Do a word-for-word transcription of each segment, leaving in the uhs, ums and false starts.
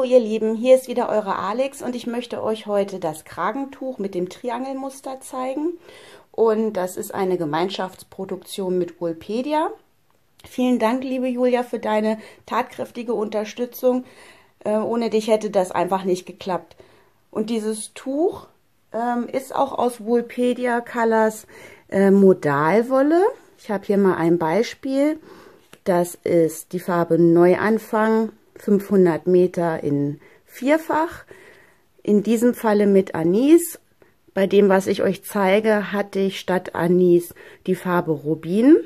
Hallo ihr Lieben, hier ist wieder eure Alex und ich möchte euch heute das Kragentuch mit dem Triangelmuster zeigen. Und das ist eine Gemeinschaftsproduktion mit Woolpedia. Vielen Dank, liebe Julia, für deine tatkräftige Unterstützung. Äh, ohne dich hätte das einfach nicht geklappt. Und dieses Tuch ähm, ist auch aus Woolpedia Colors äh, Modalwolle. Ich habe hier mal ein Beispiel. Das ist die Farbe Neuanfang, fünfhundert Meter in Vierfach. In diesem Falle mit Anis. Bei dem, was ich euch zeige, hatte ich statt Anis die Farbe Rubin.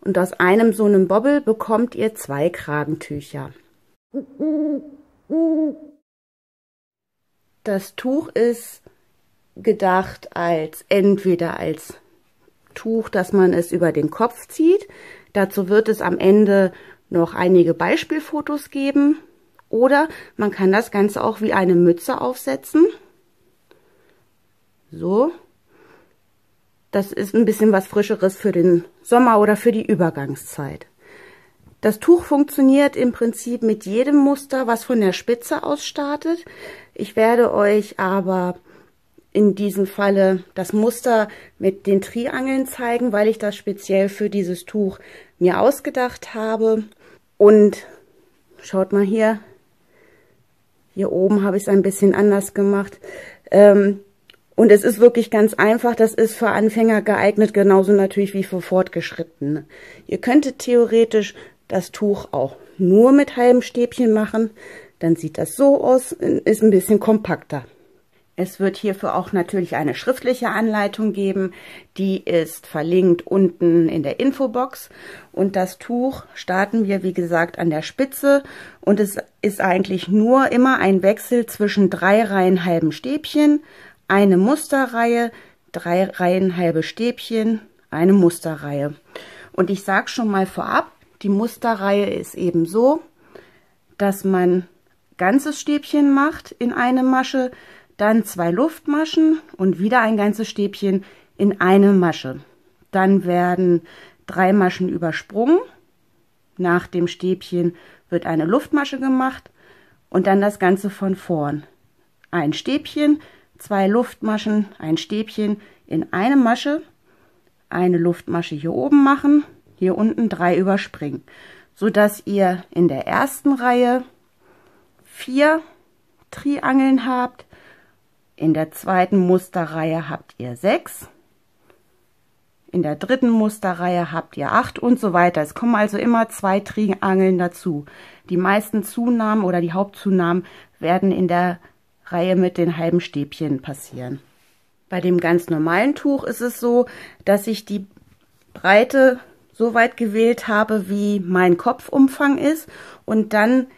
Und aus einem so einem Bobbel bekommt ihr zwei Kragentücher. Das Tuch ist gedacht als entweder als Tuch, dass man es über den Kopf zieht. Dazu wird es am Ende noch einige Beispielfotos geben. Oder man kann das Ganze auch wie eine Mütze aufsetzen. So. Das ist ein bisschen was Frischeres für den Sommer oder für die Übergangszeit. Das Tuch funktioniert im Prinzip mit jedem Muster, was von der Spitze aus startet. Ich werde euch aber in diesem Falle das Muster mit den Triangeln zeigen, weil ich das speziell für dieses Tuch mir ausgedacht habe. Und schaut mal hier, hier oben habe ich es ein bisschen anders gemacht. Ähm, Und es ist wirklich ganz einfach, das ist für Anfänger geeignet, genauso natürlich wie für Fortgeschrittene. Ihr könntet theoretisch das Tuch auch nur mit halbem Stäbchen machen, dann sieht das so aus, ist ein bisschen kompakter. Es wird hierfür auch natürlich eine schriftliche Anleitung geben, die ist verlinkt unten in der Infobox. Und das Tuch starten wir, wie gesagt, an der Spitze und es ist eigentlich nur immer ein Wechsel zwischen drei Reihen halben Stäbchen, eine Musterreihe, drei Reihen halbe Stäbchen, eine Musterreihe. Und ich sage schon mal vorab, die Musterreihe ist eben so, dass man ganzes Stäbchen macht in eine Masche, dann zwei Luftmaschen und wieder ein ganzes Stäbchen in eine Masche. Dann werden drei Maschen übersprungen, nach dem Stäbchen wird eine Luftmasche gemacht und dann das Ganze von vorn. Ein Stäbchen, zwei Luftmaschen, ein Stäbchen in eine Masche, eine Luftmasche hier oben machen, hier unten drei überspringen, so dass ihr in der ersten Reihe vier Triangeln habt, in der zweiten Musterreihe habt ihr sechs, in der dritten Musterreihe habt ihr acht und so weiter. Es kommen also immer zwei Triangeln dazu. Die meisten Zunahmen oder die Hauptzunahmen werden in der Reihe mit den halben Stäbchen passieren. Bei dem ganz normalen Tuch ist es so, dass ich die Breite so weit gewählt habe, wie mein Kopfumfang ist und dann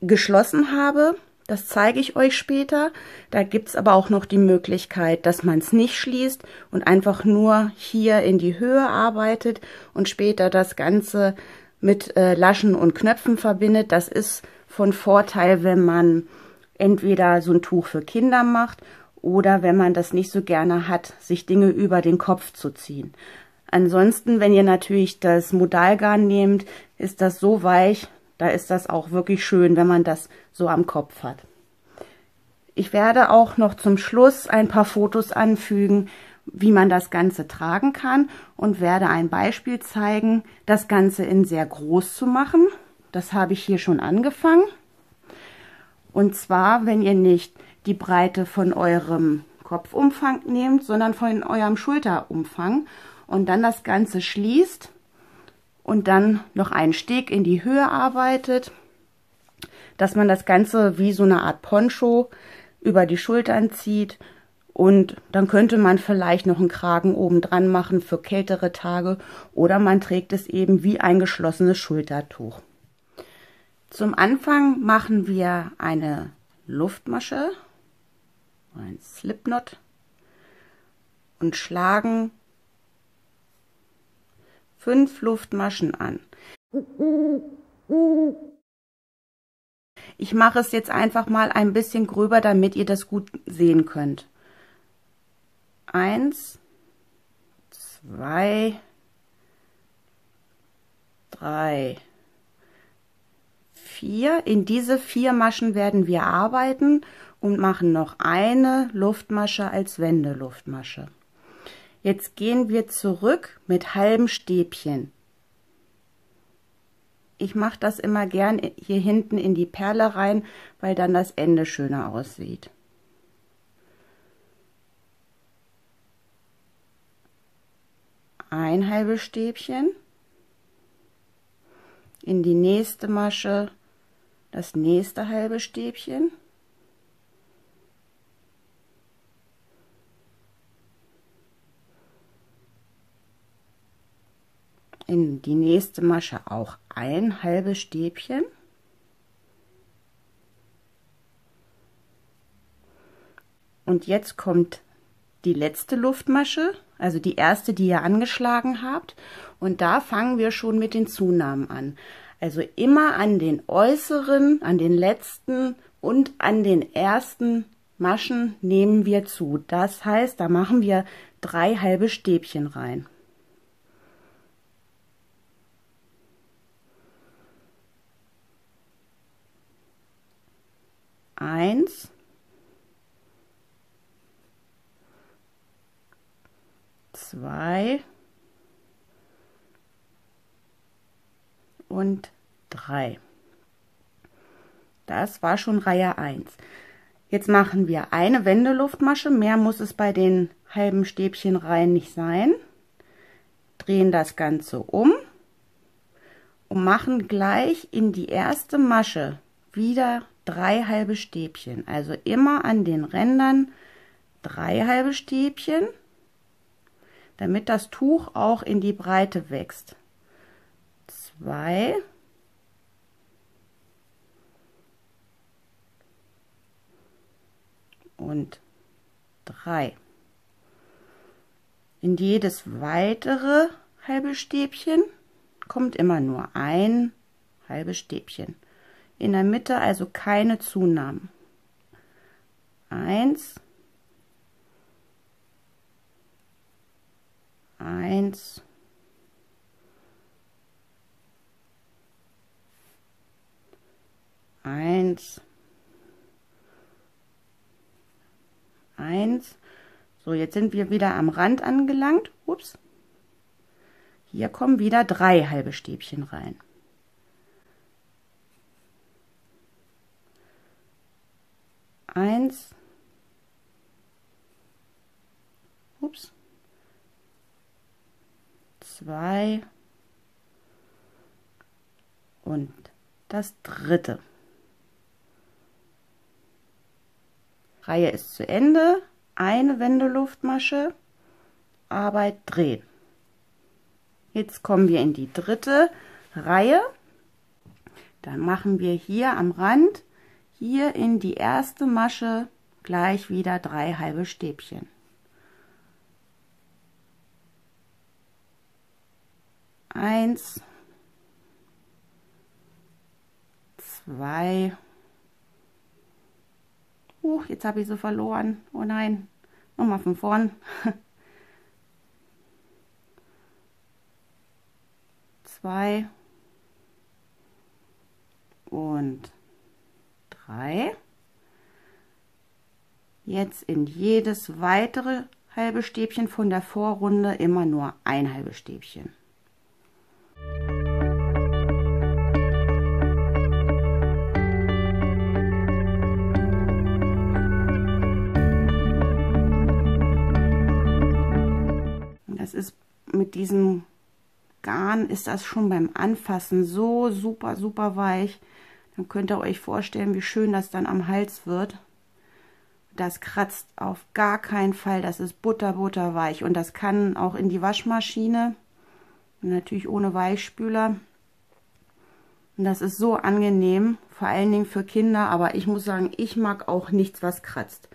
geschlossen habe. Das zeige ich euch später. Da gibt es aber auch noch die Möglichkeit, dass man es nicht schließt und einfach nur hier in die Höhe arbeitet und später das Ganze mit äh, Laschen und Knöpfen verbindet. Das ist von Vorteil, wenn man entweder so ein Tuch für Kinder macht oder, wenn man das nicht so gerne hat, sich Dinge über den Kopf zu ziehen. Ansonsten, wenn ihr natürlich das Modalgarn nehmt, ist das so weich, da ist das auch wirklich schön, wenn man das so am Kopf hat. Ich werde auch noch zum Schluss ein paar Fotos anfügen, wie man das Ganze tragen kann und werde ein Beispiel zeigen, das Ganze in sehr groß zu machen. Das habe ich hier schon angefangen. Und zwar, wenn ihr nicht die Breite von eurem Kopfumfang nehmt, sondern von eurem Schulterumfang und dann das Ganze schließt und dann noch einen Steg in die Höhe arbeitet, dass man das Ganze wie so eine Art Poncho über die Schultern zieht und dann könnte man vielleicht noch einen Kragen oben dran machen für kältere Tage oder man trägt es eben wie ein geschlossenes Schultertuch. Zum Anfang machen wir eine Luftmasche, ein Slipknot und schlagen fünf Luftmaschen an. Ich mache es jetzt einfach mal ein bisschen gröber, damit ihr das gut sehen könnt. Eins, zwei, drei, vier. In diese vier Maschen werden wir arbeiten und machen noch eine Luftmasche als Wendeluftmasche. Jetzt gehen wir zurück mit halben Stäbchen. Ich mache das immer gern hier hinten in die Perle rein, weil dann das Ende schöner aussieht. Ein halbes Stäbchen, in die nächste Masche das nächste halbe Stäbchen, in die nächste Masche auch ein halbes Stäbchen, und jetzt kommt die letzte Luftmasche, also die erste, die ihr angeschlagen habt, und da fangen wir schon mit den Zunahmen an. Also immer an den äußeren, an den letzten und an den ersten Maschen nehmen wir zu. Das heißt, da machen wir drei halbe Stäbchen rein. Eins. Zwei und drei. Das war schon Reihe eins. Jetzt machen wir eine Wendeluftmasche, mehr muss es bei den halben Stäbchen rein nicht sein. Drehen das Ganze um und machen gleich in die erste Masche wieder drei halbe Stäbchen. Also immer an den Rändern drei halbe Stäbchen, damit das Tuch auch in die Breite wächst. Zwei. Und drei. In jedes weitere halbe Stäbchen kommt immer nur ein halbes Stäbchen. In der Mitte also keine Zunahmen. Eins. Eins, eins, eins. So, jetzt sind wir wieder am Rand angelangt. Ups. Hier kommen wieder drei halbe Stäbchen rein. Eins. Ups. Zwei und das dritte. Reihe ist zu Ende. Eine Wendeluftmasche, Arbeit drehen. Jetzt kommen wir in die dritte Reihe. Dann machen wir hier am Rand, hier in die erste Masche gleich wieder drei halbe Stäbchen. Eins, zwei, uh, jetzt habe ich sie verloren, oh nein, nochmal von vorn, zwei und drei, jetzt in jedes weitere halbe Stäbchen von der Vorrunde immer nur ein halbes Stäbchen. Das ist mit diesem Garn, ist das schon beim Anfassen so super, super weich. Dann könnt ihr euch vorstellen, wie schön das dann am Hals wird. Das kratzt auf gar keinen Fall. Das ist butter, butter weich. Und das kann auch in die Waschmaschine. Natürlich ohne Weichspüler. Und das ist so angenehm, vor allen Dingen für Kinder. Aber ich muss sagen, ich mag auch nichts, was kratzt.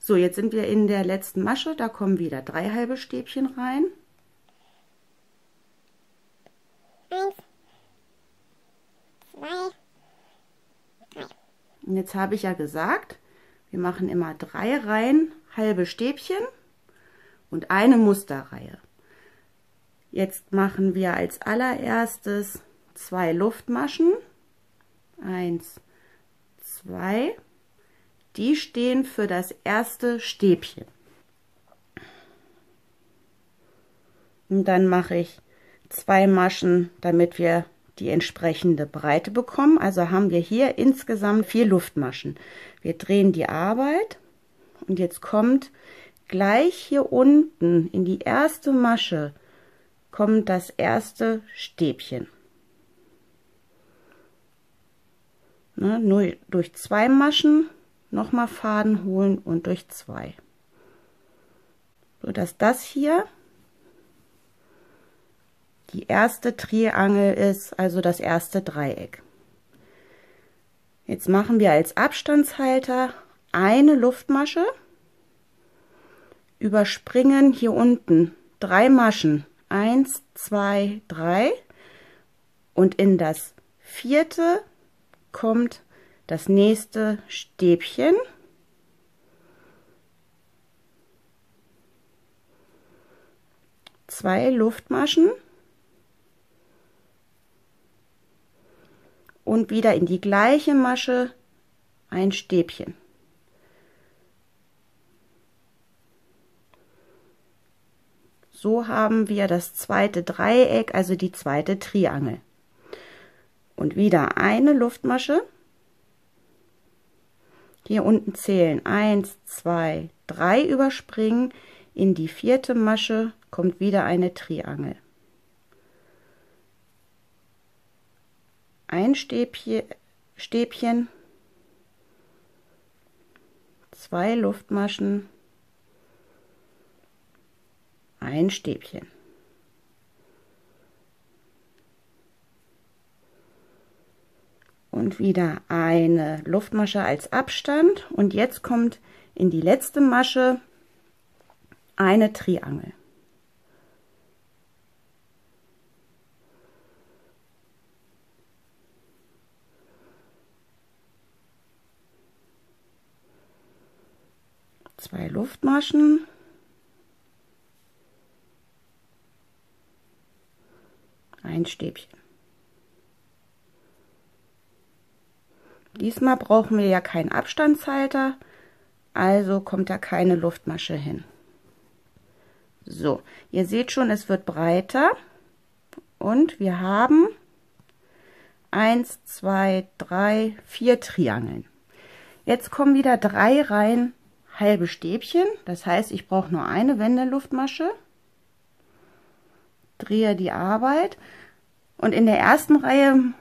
So, jetzt sind wir in der letzten Masche. Da kommen wieder drei halbe Stäbchen rein. Eins, zwei, drei. Und jetzt habe ich ja gesagt, wir machen immer drei Reihen halbe Stäbchen und eine Musterreihe. Jetzt machen wir als allererstes zwei Luftmaschen, eins, zwei, die stehen für das erste Stäbchen. Und dann mache ich zwei Maschen, damit wir die entsprechende Breite bekommen. Also haben wir hier insgesamt vier Luftmaschen. Wir drehen die Arbeit und jetzt kommt gleich hier unten in die erste Masche kommt das erste Stäbchen. Ne, nur durch zwei Maschen nochmal Faden holen und durch zwei. So dass das hier die erste Triangel ist, also das erste Dreieck. Jetzt machen wir als Abstandshalter eine Luftmasche, überspringen hier unten drei Maschen, eins, zwei, drei, und in das vierte kommt das nächste Stäbchen. Zwei Luftmaschen. Und wieder in die gleiche Masche ein Stäbchen. So haben wir das zweite Dreieck, also die zweite Triangel. Und wieder eine Luftmasche. Hier unten zählen eins, zwei, drei, überspringen. In die vierte Masche kommt wieder eine Triangel. Ein Stäbchen, Stäbchen, zwei Luftmaschen, ein Stäbchen. Und wieder eine Luftmasche als Abstand. Und jetzt kommt in die letzte Masche eine Triangel. Zwei Luftmaschen, ein Stäbchen. Diesmal brauchen wir ja keinen Abstandshalter, also kommt da keine Luftmasche hin. So, ihr seht schon, es wird breiter und wir haben eins, zwei, drei, vier Triangeln. Jetzt kommen wieder drei Reihen halbe Stäbchen, das heißt, ich brauche nur eine Wendeluftmasche, drehe die Arbeit und in der ersten Reihe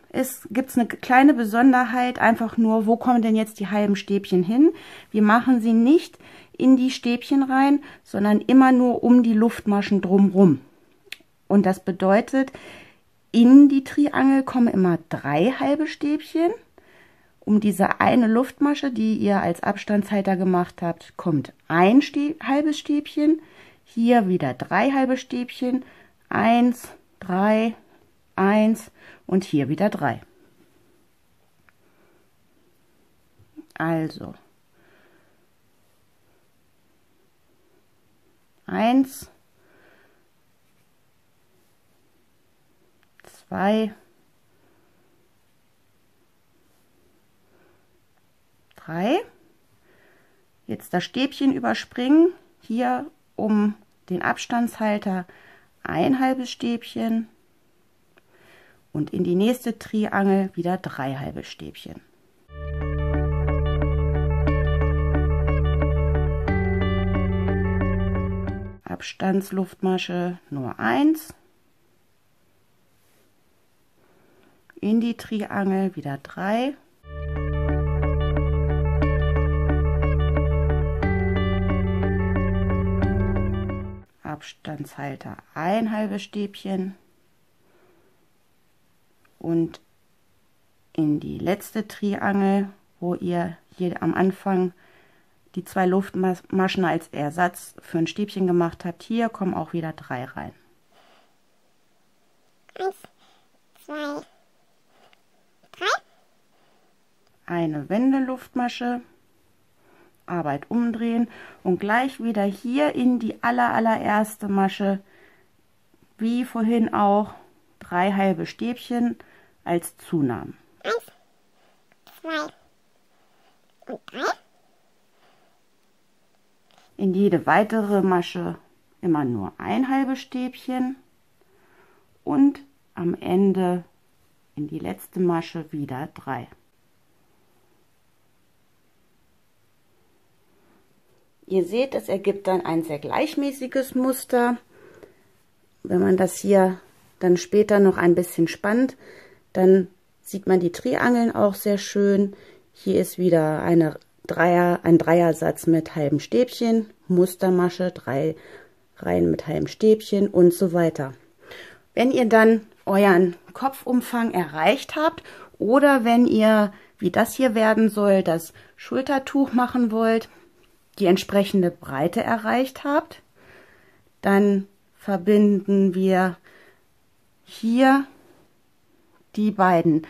gibt es eine kleine Besonderheit, einfach nur, wo kommen denn jetzt die halben Stäbchen hin? Wir machen sie nicht in die Stäbchen rein, sondern immer nur um die Luftmaschen drumherum. Und das bedeutet, in die Triangel kommen immer drei halbe Stäbchen. Um diese eine Luftmasche, die ihr als Abstandshalter gemacht habt, kommt ein halbes Stäbchen. Hier wieder drei halbe Stäbchen. eins, drei, eins und hier wieder drei. Also eins, zwei, jetzt das Stäbchen überspringen, hier um den Abstandshalter ein halbes Stäbchen und in die nächste Triangel wieder drei halbe Stäbchen. Abstandsluftmasche nur eins, in die Triangel wieder drei. Abstandshalter ein halbes Stäbchen und in die letzte Triangel, wo ihr hier am Anfang die zwei Luftmaschen als Ersatz für ein Stäbchen gemacht habt, hier kommen auch wieder drei rein. eins, zwei, drei. Eine Wendeluftmasche. Arbeit umdrehen und gleich wieder hier in die aller allererste Masche, wie vorhin auch, drei halbe Stäbchen als Zunahmen. Eins, zwei und drei. In jede weitere Masche immer nur ein halbes Stäbchen und am Ende in die letzte Masche wieder drei. Ihr seht, es ergibt dann ein sehr gleichmäßiges Muster. Wenn man das hier dann später noch ein bisschen spannt, dann sieht man die Triangeln auch sehr schön. Hier ist wieder eine Dreier, ein Dreiersatz mit halben Stäbchen, Mustermasche, drei Reihen mit halben Stäbchen und so weiter. Wenn ihr dann euren Kopfumfang erreicht habt oder wenn ihr, wie das hier werden soll, das Schultertuch machen wollt, die entsprechende Breite erreicht habt, dann verbinden wir hier die beiden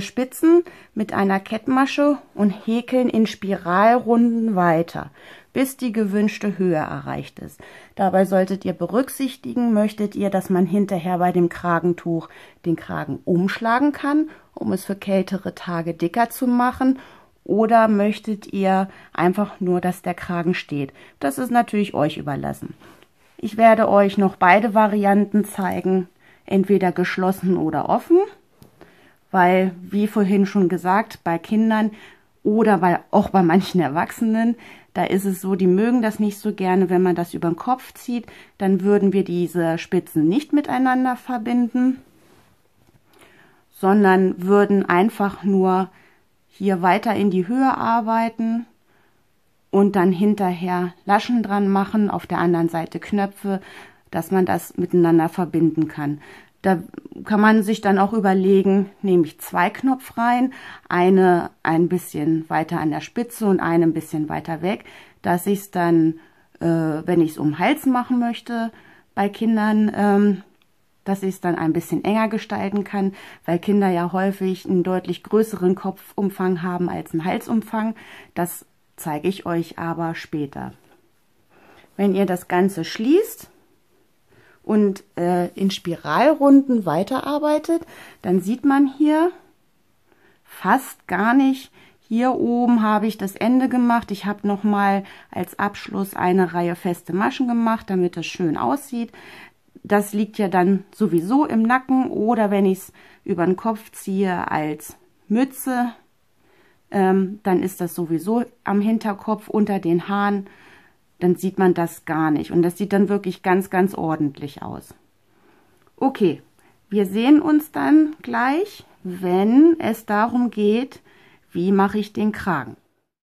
Spitzen mit einer Kettmasche und häkeln in Spiralrunden weiter, bis die gewünschte Höhe erreicht ist. Dabei solltet ihr berücksichtigen, möchtet ihr, dass man hinterher bei dem Kragentuch den Kragen umschlagen kann, um es für kältere Tage dicker zu machen, oder möchtet ihr einfach nur, dass der Kragen steht. Das ist natürlich euch überlassen. Ich werde euch noch beide Varianten zeigen, entweder geschlossen oder offen, weil, wie vorhin schon gesagt, bei Kindern oder bei, auch bei manchen Erwachsenen, da ist es so, die mögen das nicht so gerne, wenn man das über den Kopf zieht, dann würden wir diese Spitzen nicht miteinander verbinden, sondern würden einfach nur hier weiter in die Höhe arbeiten und dann hinterher Laschen dran machen, auf der anderen Seite Knöpfe, dass man das miteinander verbinden kann. Da kann man sich dann auch überlegen, nehme ich zwei Knopfreihen, eine ein bisschen weiter an der Spitze und eine ein bisschen weiter weg, dass ich es dann, äh, wenn ich es um den Hals machen möchte bei Kindern, ähm, dass ich es dann ein bisschen enger gestalten kann, weil Kinder ja häufig einen deutlich größeren Kopfumfang haben als einen Halsumfang. Das zeige ich euch aber später. Wenn ihr das Ganze schließt und äh, in Spiralrunden weiterarbeitet, dann sieht man hier fast gar nicht, hier oben habe ich das Ende gemacht, ich habe nochmal als Abschluss eine Reihe feste Maschen gemacht, damit es schön aussieht. Das liegt ja dann sowieso im Nacken oder wenn ich es über den Kopf ziehe als Mütze, ähm, dann ist das sowieso am Hinterkopf unter den Haaren. Dann sieht man das gar nicht und das sieht dann wirklich ganz, ganz ordentlich aus. Okay, wir sehen uns dann gleich, wenn es darum geht, wie mache ich den Kragen.